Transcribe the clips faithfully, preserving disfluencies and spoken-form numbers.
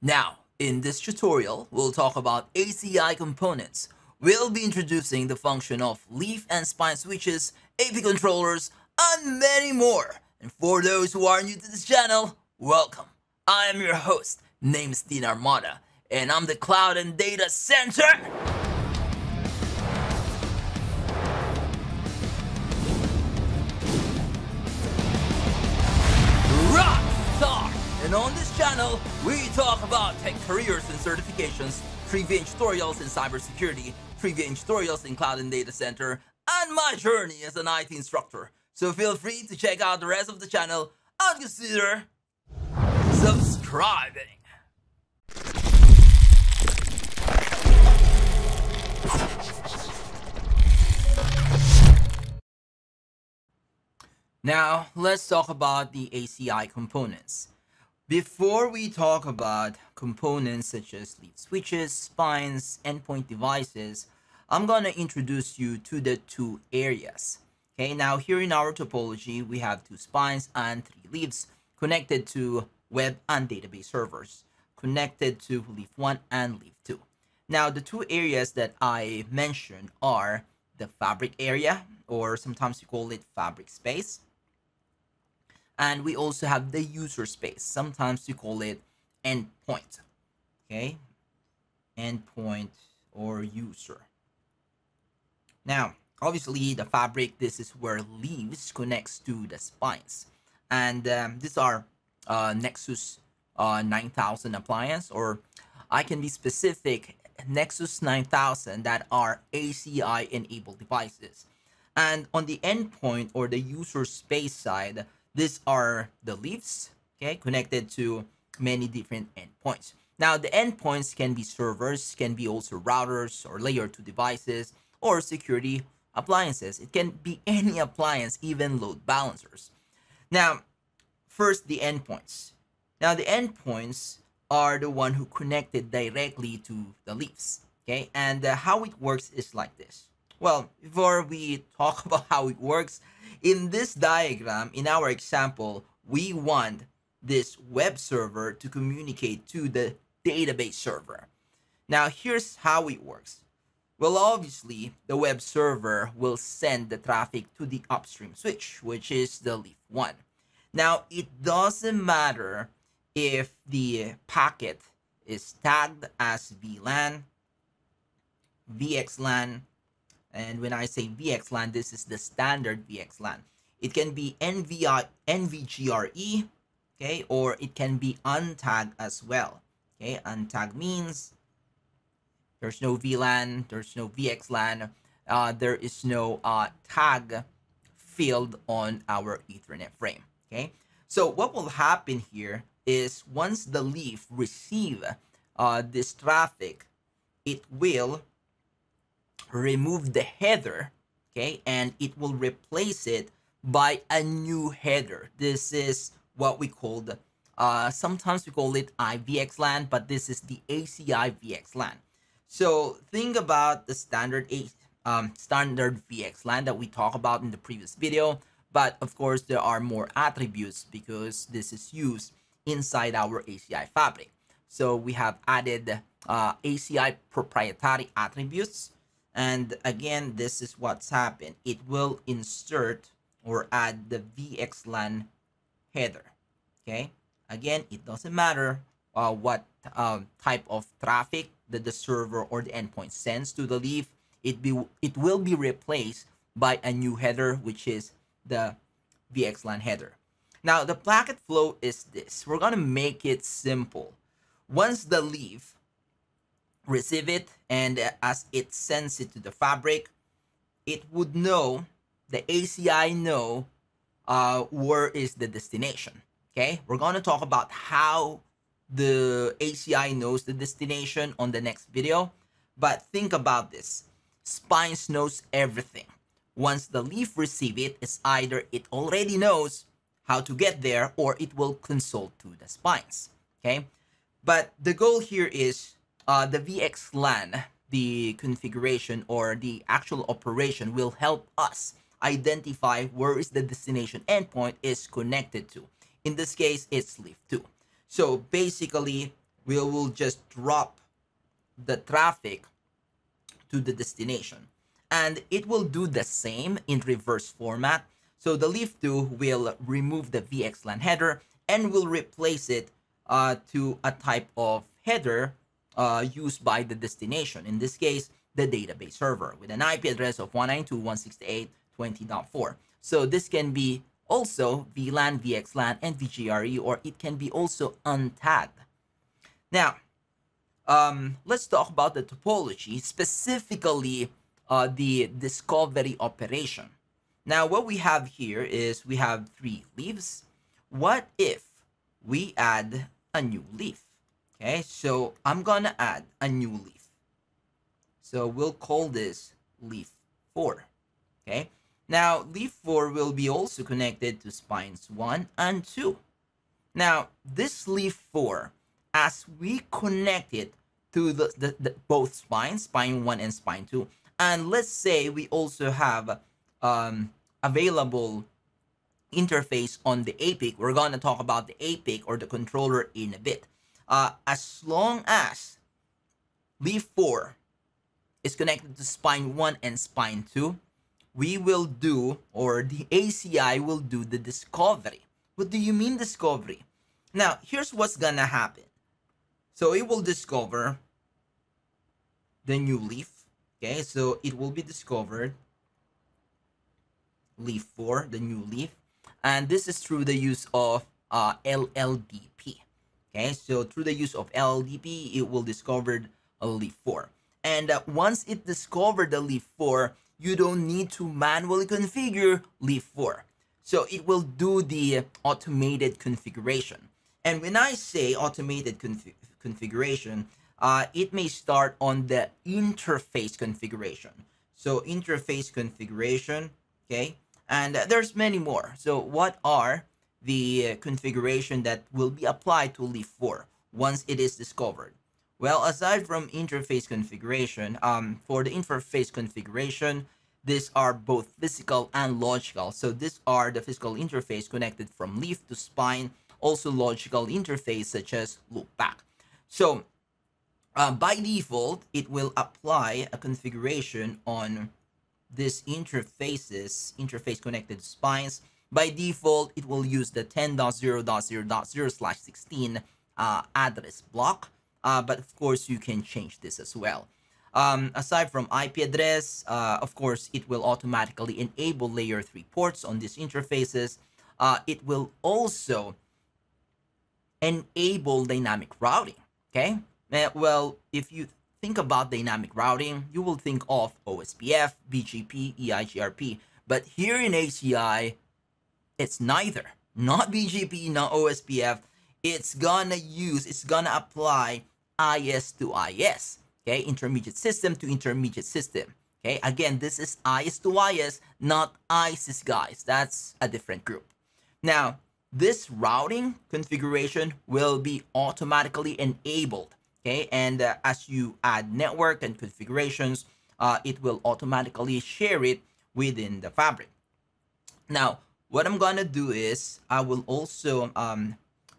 Now, in this tutorial, we'll talk about A C I components. We'll be introducing the function of leaf and spine switches, A P controllers, and many more. And for those who are new to this channel, welcome. I am your host, name is Dean Armada, and I'm the Cloud and Data Center. Rock Star! And on this channel, we talk about tech careers and certifications, trivia and tutorials in cybersecurity, trivia and tutorials in cloud and data center, and my journey as an I T instructor. So feel free to check out the rest of the channel and consider subscribing. Now, let's talk about the A C I components. Before we talk about components such as leaf switches, spines, endpoint devices, I'm going to introduce you to the two areas. Okay, now here in our topology, we have two spines and three leaves connected to web and database servers, connected to leaf one and leaf two. Now, the two areas that I mentioned are the fabric area, or sometimes you call it fabric space. And we also have the user space. Sometimes you call it endpoint, okay? Endpoint or user. Now, obviously the fabric, this is where leaves connects to the spines. And um, these are uh, Nexus uh, nine thousand appliance, or I can be specific, Nexus nine thousand that are A C I enabled devices. And on the endpoint or the user space side, these are the leaves, okay, connected to many different endpoints. Now, the endpoints can be servers, can be also routers or layer two devices or security appliances. It can be any appliance, even load balancers. Now, first, the endpoints. Now, the endpoints are the one who connected directly to the leaves, okay? And uh, how it works is like this. Well, before we talk about how it works, in this diagram, in our example, we want this web server to communicate to the database server. Now, here's how it works. Well, obviously, the web server will send the traffic to the upstream switch, which is the leaf one. Now, it doesn't matter if the packet is tagged as V LAN, V X LAN, and when I say V X LAN, this is the standard V X LAN. It can be N V I, N V G R E, okay, or it can be untagged as well. Okay, untagged means there's no V LAN, there's no V X LAN, uh, there is no uh, tag field on our Ethernet frame. Okay, so what will happen here is once the leaf receive uh, this traffic, it will remove the header, okay, and it will replace it by a new header. This is what we call the, uh, sometimes we call it I V X LAN, but this is the A C I V X LAN. So think about the standard um, standard V X LAN that we talked about in the previous video, but of course there are more attributes because this is used inside our A C I fabric. So we have added uh, A C I proprietary attributes. And again, this is what's happened. It will insert or add the V X LAN header, okay? Again, it doesn't matter uh, what um, type of traffic that the server or the endpoint sends to the leaf. It, be, it will be replaced by a new header, which is the V X LAN header. Now, the packet flow is this. We're gonna make it simple. Once the leaf receive it, and as it sends it to the fabric, it would know, the A C I know, uh, where is the destination, okay? We're gonna talk about how the A C I knows the destination on the next video, but think about this. Spines knows everything. Once the leaf receive it, it's either it already knows how to get there or it will consult to the spines, okay? But the goal here is Uh, the V X LAN, the configuration or the actual operation will help us identify where is the destination endpoint is connected to. In this case, it's leaf two. So basically, we will just drop the traffic to the destination, and it will do the same in reverse format. So the leaf two will remove the V X LAN header and will replace it uh, to a type of header uh, used by the destination, in this case, the database server, with an I P address of one ninety-two dot one sixty-eight dot twenty dot four. So this can be also V LAN, V X LAN, and N V G R E, or it can be also untagged. Now, um, let's talk about the topology, specifically uh, the discovery operation. Now, what we have here is we have three leaves. What if we add a new leaf? Okay, so I'm gonna add a new leaf. So we'll call this leaf four, okay? Now, leaf four will be also connected to spines one and two. Now, this leaf four, as we connect it to the, the, the both spines, spine one and spine two, and let's say we also have um, available interface on the A P I C. We're gonna talk about the A P I C or the controller in a bit. Uh, as long as leaf four is connected to spine one and spine two, we will do, or the A C I will do the discovery. What do you mean discovery? Now, here's what's gonna happen. So it will discover the new leaf, okay? So it will be discovered leaf four, the new leaf, and this is through the use of uh, L L D P, okay? So through the use of L L D P, it will discover a leaf four. And uh, once it discovered the leaf four, you don't need to manually configure leaf four. So it will do the automated configuration. And when I say automated config configuration, uh, it may start on the interface configuration. So interface configuration, okay? And uh, there's many more. So what are the uh, configuration that will be applied to leaf four once it is discovered? Well, aside from interface configuration, um, for the interface configuration, these are both physical and logical. So these are the physical interface connected from leaf to spine, also logical interface such as loopback. So uh, by default, it will apply a configuration on these interfaces, interface connected spines. By default, it will use the ten dot zero dot zero dot zero slash sixteen uh, address block. Uh, but of course, you can change this as well. Um, aside from I P address, uh, of course, it will automatically enable layer three ports on these interfaces. Uh, it will also enable dynamic routing, okay? Uh, well, if you think about dynamic routing, you will think of O S P F, B G P, E I G R P. But here in A C I, it's neither. Not B G P, not O S P F. It's gonna use, it's gonna apply I S to I S, okay? Intermediate system to intermediate system, okay? Again, this is I S to I S, not I S I S, guys. That's a different group. Now, this routing configuration will be automatically enabled, okay? And uh, as you add network and configurations, uh, it will automatically share it within the fabric. Now, what I'm gonna do is I will also, um,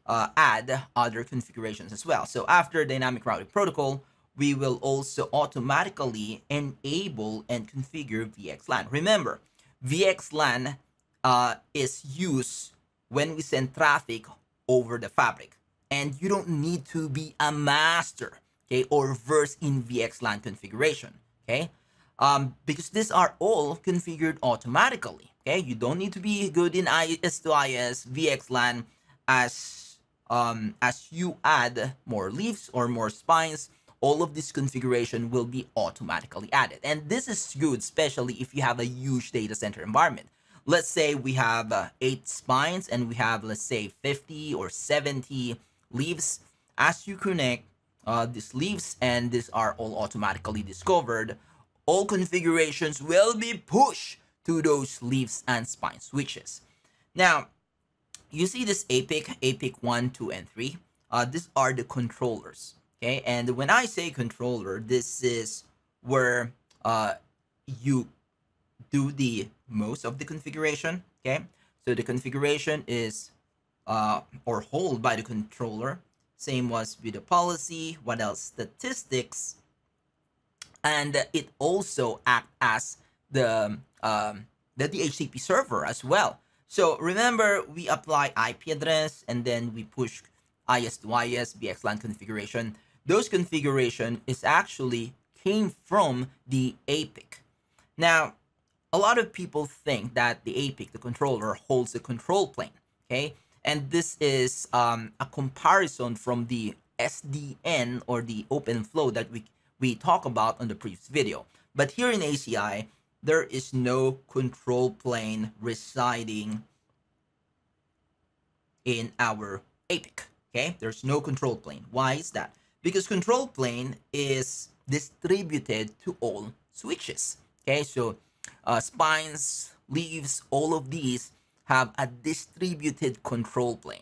Uh, add other configurations as well. So after dynamic routing protocol, we will also automatically enable and configure V X LAN. Remember, V X LAN uh, is used when we send traffic over the fabric, and you don't need to be a master, okay, or versed in V X LAN configuration, okay, um, because these are all configured automatically, okay. You don't need to be good in I S to I S, V X LAN, as Um, as you add more leaves or more spines, all of this configuration will be automatically added. And this is good, especially if you have a huge data center environment. Let's say we have uh, eight spines and we have, let's say, fifty or seventy leaves. As you connect uh, these leaves, and these are all automatically discovered, all configurations will be pushed to those leaves and spine switches. Now, you see this A P I C, A P I C one, two, and three. Uh, these are the controllers, okay? And when I say controller, this is where uh, you do the most of the configuration, okay? So the configuration is, uh, or hold by the controller, Same was with the policy. What else? Statistics. And it also acts as the, um, the D H C P server as well. So remember, we apply I P address and then we push I S to I S, V X LAN configuration. Those configuration is actually came from the A P I C. Now, a lot of people think that the A P I C, the controller, holds the control plane, okay? And this is um, a comparison from the S D N or the open flow that we, we talk about on the previous video. But here in A C I, there is no control plane residing in our A P I C, okay? There's no control plane. Why is that? Because control plane is distributed to all switches, okay? So uh, spines, leaves, all of these have a distributed control plane.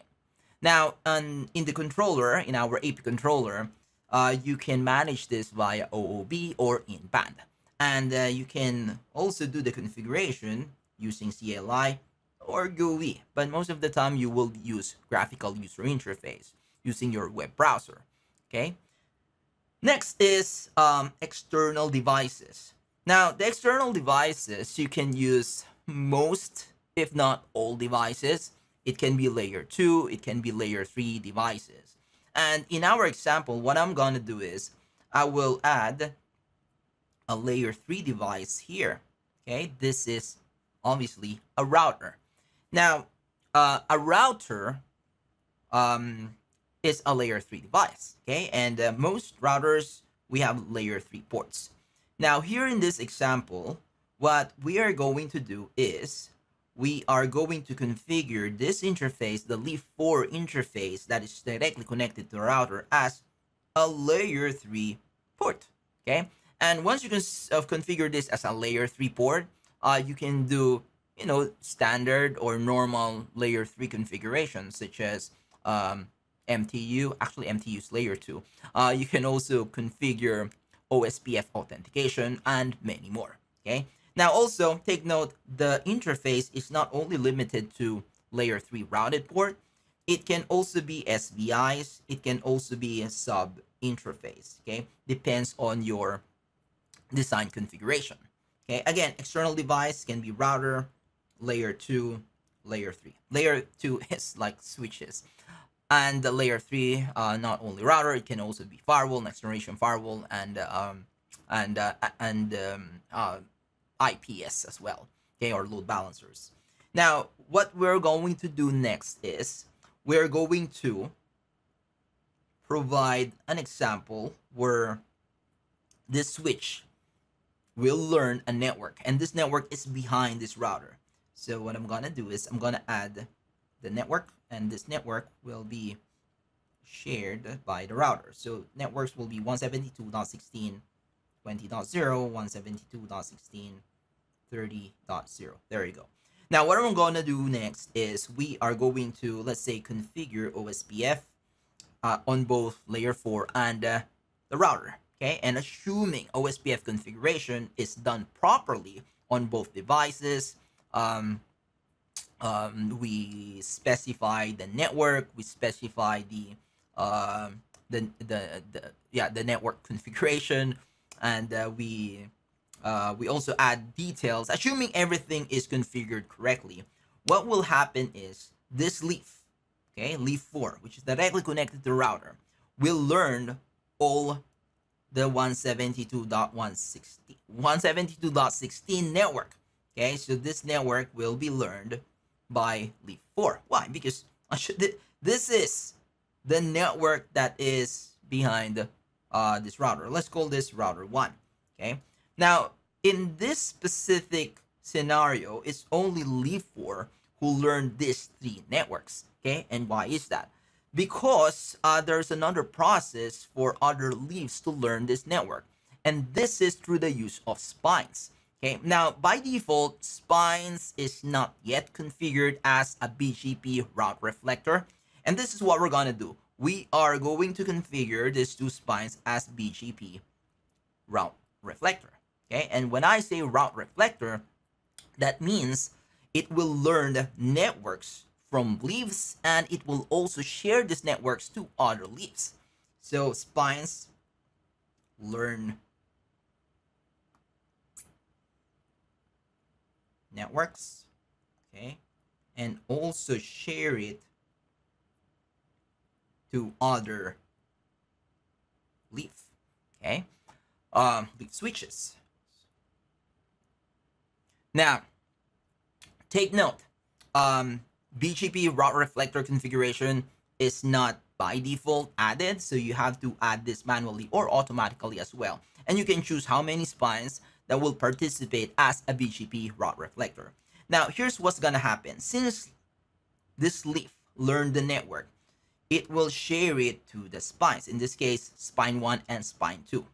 Now, um, in the controller, in our A P I C controller, uh, you can manage this via O O B or in-band. And uh, you can also do the configuration using C L I or G U I, but most of the time you will use graphical user interface using your web browser, okay? Next is um, external devices. Now, the external devices, you can use most, if not all devices. It can be layer two, it can be layer three devices. And in our example, what I'm gonna do is I will add a layer three device here, okay? This is obviously a router. Now, uh, a router um, is a layer three device, okay? And uh, most routers, we have layer three ports. Now, here in this example, what we are going to do is we are going to configure this interface, the leaf four interface that is directly connected to the router, as a layer three port, okay? And once you can uh, configure this as a layer three port, uh, you can do, you know, standard or normal layer three configurations, such as um, M T U, actually M T U is layer two. Uh, you can also configure O S P F authentication and many more, okay? Now also, take note, the interface is not only limited to layer three routed port, it can also be S V Is, it can also be a sub interface, okay? Depends on your design configuration, okay? Again, external device can be router, layer two, layer three. Layer two is like switches, and the layer three, uh, not only router, it can also be firewall, next generation firewall, and um, and uh, and um, uh, I P S as well, okay, or load balancers. Now, what we're going to do next is we're going to provide an example where this switch will learn a network, and this network is behind this router. So what I'm gonna do is I'm gonna add the network, and this network will be shared by the router. So networks will be one seventy-two dot sixteen dot twenty dot zero, one seventy-two dot sixteen dot thirty dot zero. There you go. Now what I'm gonna do next is we are going to, let's say, configure O S P F uh, on both layer four and uh, the router. Okay, and assuming O S P F configuration is done properly on both devices, um, um, we specify the network, we specify the, uh, the, the, the, yeah, the network configuration, and uh, we, uh, we also add details. Assuming everything is configured correctly, what will happen is this leaf, okay, leaf four, which is directly connected to the router, will learn all the one seventy-two dot one sixteen network, okay? So this network will be learned by leaf four. Why? Because this is the network that is behind uh, this router. Let's call this router one, okay? Now, in this specific scenario, it's only leaf four who learned these three networks, okay? And why is that? Because uh, there's another process for other leaves to learn this network. And this is through the use of spines, okay? Now, by default, spines is not yet configured as a B G P route reflector. And this is what we're gonna do. We are going to configure these two spines as B G P route reflector, okay? And when I say route reflector, that means it will learn networks from leaves, and it will also share these networks to other leaves. So spines learn networks, okay, and also share it to other leaf, okay, um, leaf switches. Now, take note, um, B G P route reflector configuration is not by default added, so you have to add this manually or automatically as well. And you can choose how many spines that will participate as a B G P route reflector. Now, here's what's gonna happen. Since this leaf learned the network, it will share it to the spines, in this case, spine one and spine two.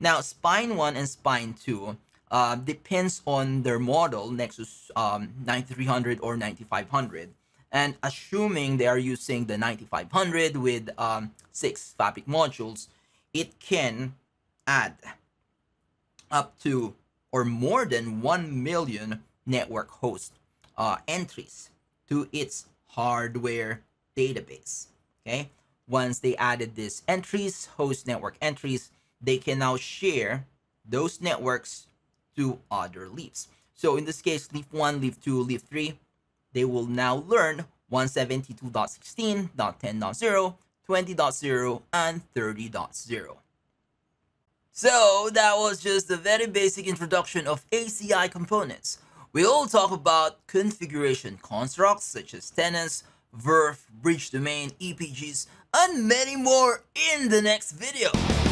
Now, spine one and spine two uh, depends on their model, Nexus um, ninety-three hundred or ninety-five hundred. And assuming they are using the ninety-five hundred with um, six fabric modules, it can add up to or more than one million network host uh, entries to its hardware database. Okay, once they added these entries, host network entries, they can now share those networks to other leaves. So in this case, leaf one, leaf two, leaf three, they will now learn one seventy-two dot sixteen dot ten dot zero, twenty dot zero, and thirty dot zero. So that was just a very basic introduction of A C I components. We all talk about configuration constructs such as tenants, V R F, bridge domain, E P Gs, and many more in the next video.